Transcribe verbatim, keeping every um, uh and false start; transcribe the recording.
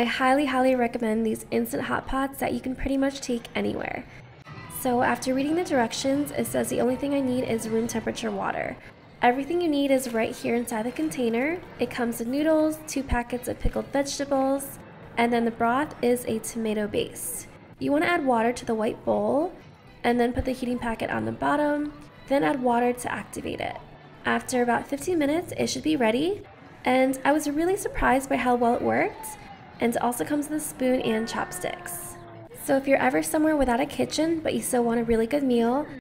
I highly, highly recommend these instant hot pots that you can pretty much take anywhere. So after reading the directions, it says the only thing I need is room temperature water. Everything you need is right here inside the container. It comes with noodles, two packets of pickled vegetables, and then the broth is a tomato base. You want to add water to the white bowl, and then put the heating packet on the bottom, then add water to activate it. After about fifteen minutes, it should be ready, and I was really surprised by how well it worked, and it also comes with a spoon and chopsticks. So if you're ever somewhere without a kitchen, but you still want a really good meal,